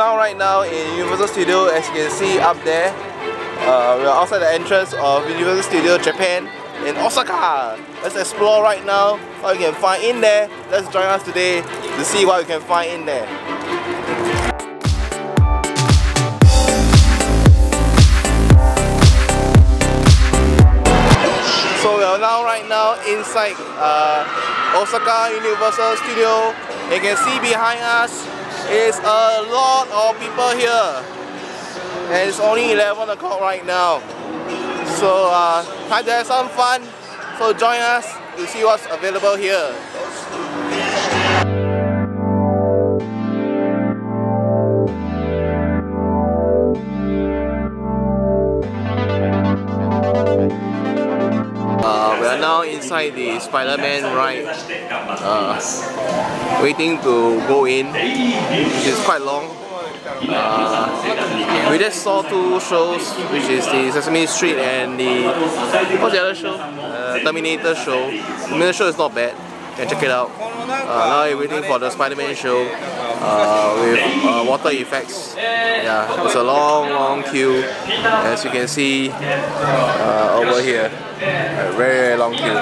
are now in Universal Studio, as you can see up there. We are outside the entrance of Universal Studio Japan in Osaka. Let's explore right now what we can find in there. Let's join us today to see what we can find in there. So we are now inside Osaka Universal Studio. You can see behind us is a lot of people here, and it's only 11 o'clock right now. So time to have some fun. So join us to see what's available here. We are now inside the Spider-Man ride, waiting to go in, which is quite long. We just saw two shows, which is the Sesame Street and the, what's the other show? Terminator show. Terminator show is not bad, you can check it out. Now we're waiting for the Spider-Man show with water effects. Yeah, it's a long queue, as you can see over here. A very long queue.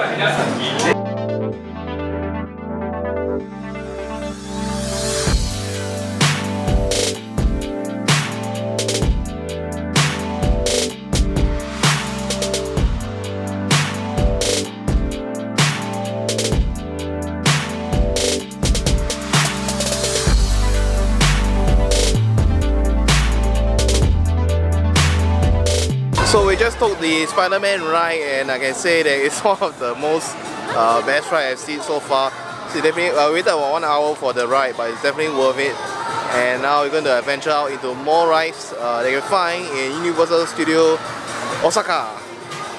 So we just took the Spider-Man ride, and I can say that it's one of the most best rides I've seen so far. So definitely, we waited about 1 hour for the ride, but it's definitely worth it. And now we're going to venture out into more rides that you can find in Universal Studio Osaka.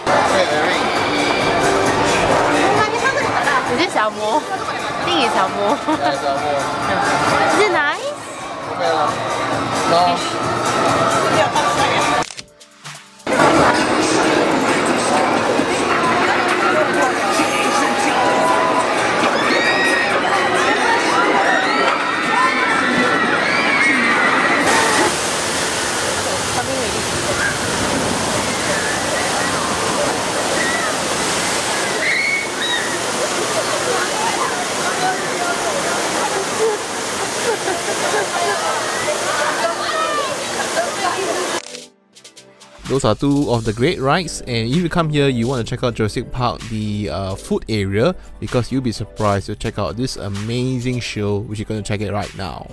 Is this Samo? I think it's Samo. Is it nice? No. Those are two of the great rides, and if you come here, you want to check out Jurassic Park, the food area, because you'll be surprised to check out this amazing show, which you're going to check it right now.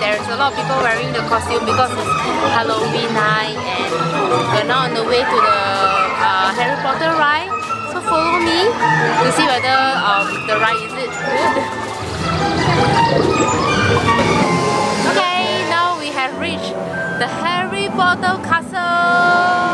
There's a lot of people wearing the costume because it's Halloween night, and we're now on the way to the Harry Potter ride. So follow me to see whether the ride is good. Okay, now we have reached the Harry Potter castle.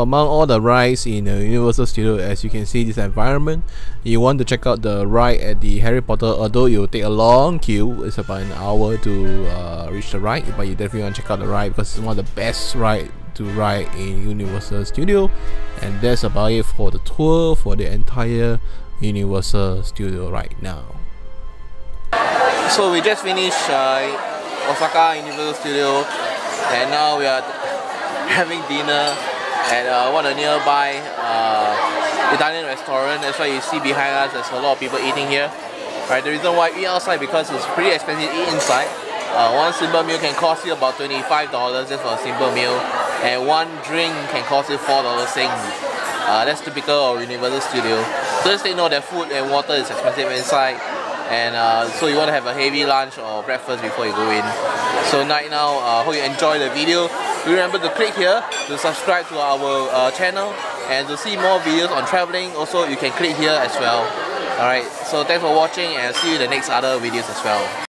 among all the rides in Universal Studio, as you can see this environment, you want to check out the ride at the Harry Potter, although it will take a long queue. It's about an hour to reach the ride, but you definitely want to check out the ride because it's one of the best rides to ride in Universal Studio. And that's about it for the tour for the entire Universal Studio right now. So we just finished Osaka Universal Studio, and now we are having dinner at one of the nearby Italian restaurant. That's why you see behind us there's a lot of people eating here. Right, the reason why we eat outside because it's pretty expensive to eat inside. One simple meal can cost you about $25 just for a simple meal, and one drink can cost you $4.60. That's typical of Universal Studio. Just take note that food and water is expensive inside, and so you want to have a heavy lunch or breakfast before you go in. So right now, hope you enjoy the video. Remember to click here to subscribe to our channel, and to see more videos on traveling also you can click here as well. Alright, so thanks for watching, and see you in the next other videos as well.